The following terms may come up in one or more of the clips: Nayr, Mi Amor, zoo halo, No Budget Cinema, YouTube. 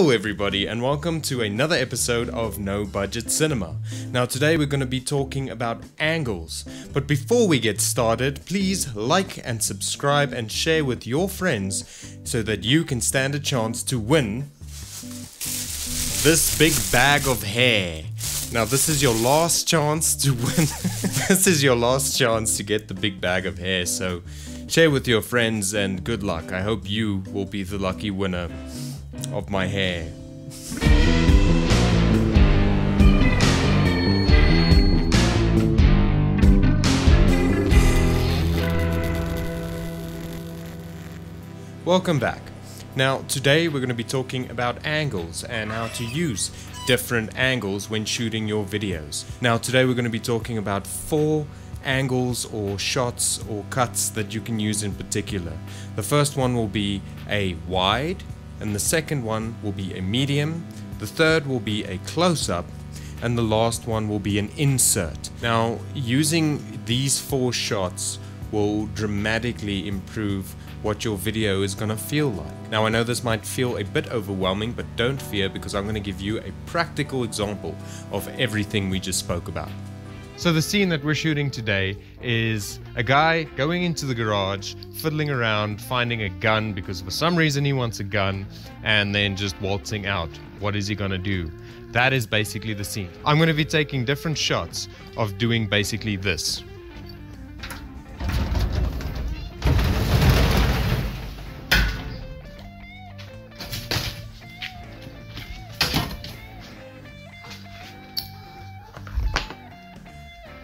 Hello everybody and welcome to another episode of No Budget Cinema. Now today we're going to be talking about angles, but before we get started, please like and subscribe and share with your friends so that you can stand a chance to win this big bag of hair. Now this is your last chance to win, this is your last chance to get the big bag of hair, so share with your friends and good luck. I hope you will be the lucky winner of my hair. Welcome back. Now today we're going to be talking about angles and how to use different angles when shooting your videos. Now today we're going to be talking about four angles or shots or cuts that you can use in particular. The first one will be a wide, and the second one will be a medium, the third will be a close-up, and the last one will be an insert. Now, using these four shots will dramatically improve what your video is going to feel like. Now, I know this might feel a bit overwhelming, but don't fear, because I'm going to give you a practical example of everything we just spoke about. So the scene that we're shooting today is a guy going into the garage, fiddling around, finding a gun because for some reason he wants a gun, and then just waltzing out. What is he gonna do? That is basically the scene. I'm gonna be taking different shots of doing basically this.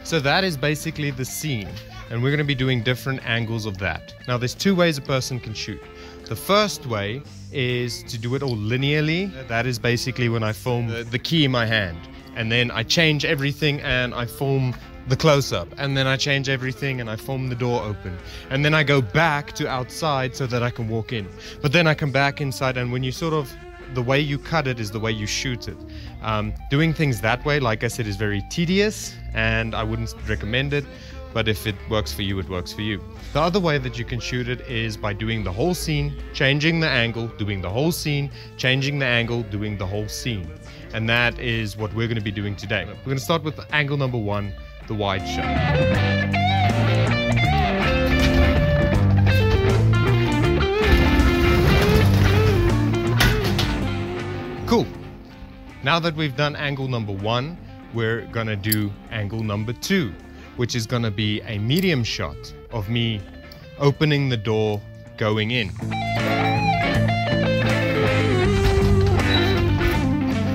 So that is basically the scene, and we're going to be doing different angles of that. Now there's two ways a person can shoot. The first way is to do it all linearly. That is basically when I film the key in my hand, and then I change everything and I film the close-up, and then I change everything and I film the door open, and then I go back to outside so that I can walk in. But then I come back inside, and when you sort of, the way you cut it is the way you shoot it. Doing things that way, like I said, is very tedious and I wouldn't recommend it, but if it works for you, it works for you. The other way that you can shoot it is by doing the whole scene, changing the angle, doing the whole scene, changing the angle, doing the whole scene. And that is what we're going to be doing today. We're going to start with angle number one, the wide shot. Cool. Now that we've done angle number one, we're gonna do angle number two, which is gonna be a medium shot of me opening the door, going in.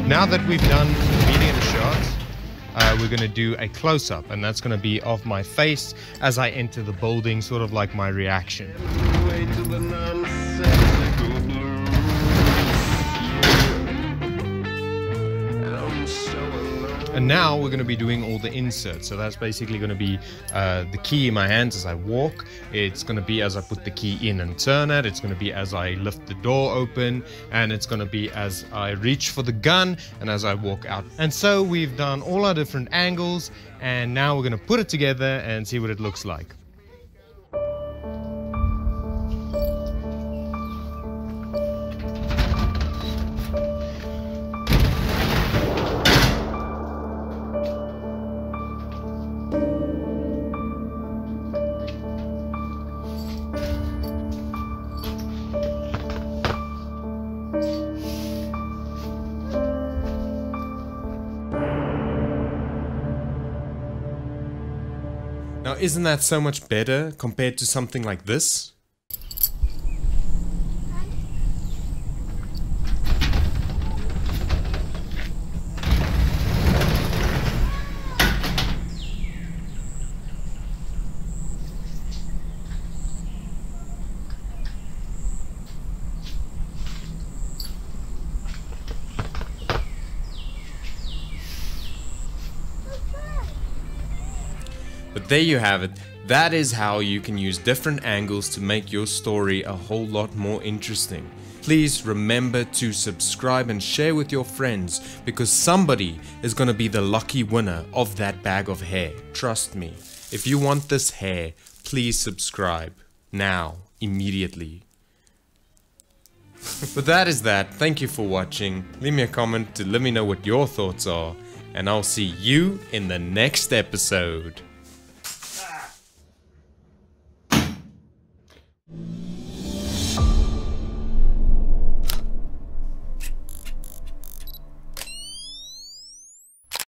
Now that we've done the medium shot, we're gonna do a close-up, and that's gonna be of my face as I enter the building, sort of like my reaction. And now we're going to be doing all the inserts. So that's basically going to be the key in my hands as I walk. It's going to be as I put the key in and turn it. It's going to be as I lift the door open. And it's going to be as I reach for the gun and as I walk out. And so we've done all our different angles. And now we're going to put it together and see what it looks like. Now, isn't that so much better compared to something like this? But there you have it. That is how you can use different angles to make your story a whole lot more interesting. Please remember to subscribe and share with your friends, because somebody is going to be the lucky winner of that bag of hair. Trust me. If you want this hair, please subscribe now, immediately. But that is that. Thank you for watching. Leave me a comment to let me know what your thoughts are, and I'll see you in the next episode.